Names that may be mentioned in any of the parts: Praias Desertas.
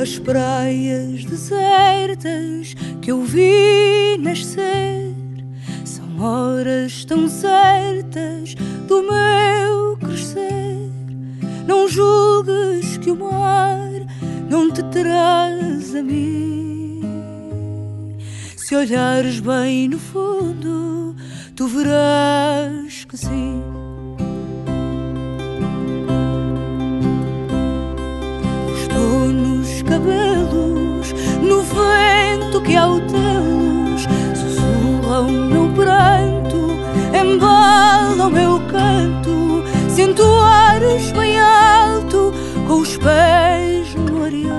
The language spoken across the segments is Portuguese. as praias desertas que eu vi nascer são horas tão certas do meu crescer. Não julgues que o mar não te traz a mim. Se olhares bem no fundo, tu verás que sim. Cabelos no vento que ao tê-los sussurram meu pranto, embalam meu canto. Sinto ares bem alto com os pés no areal.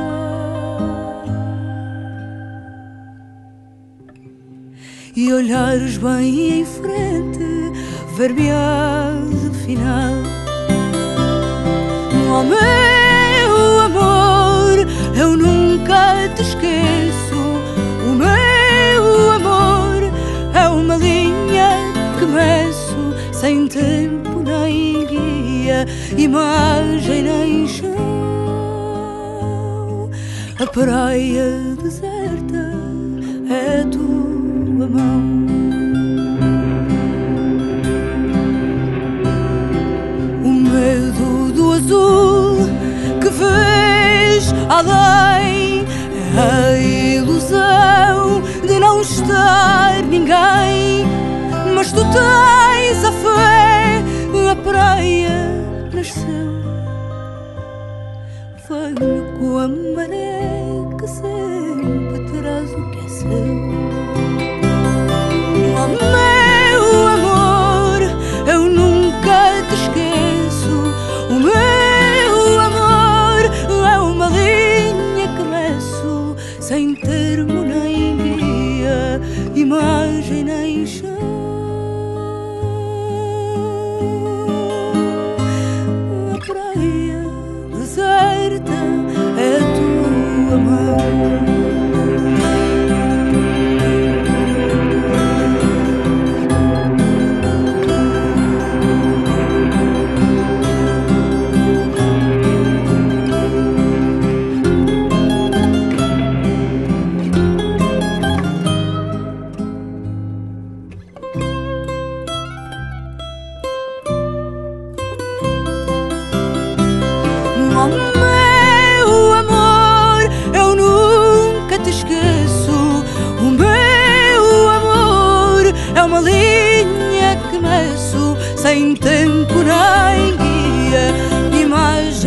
E olhares bem em frente, ver-me-á afinal. Oh, meu amor, eu nunca te esqueço. O meu amor é uma linha que meço, sem tempo nem guia, imagem nem chão. A praia deserta é a tua mão. O medo do azul que vês além é a ilusão de não estar ninguém, mas tu tens a fé, a praia nasceu. Venho com a maré que sempre traz o que é seu. Oh, meu amor, eu nunca te esqueço. O meu amor é uma linha que meço, sem termo nem guia, imagem nem chão. A praia deserta é a tua mão. Oh, meu amor, eu nunca te esqueço. O meu amor é uma linha que meço, sem tempo nem guia, imagem.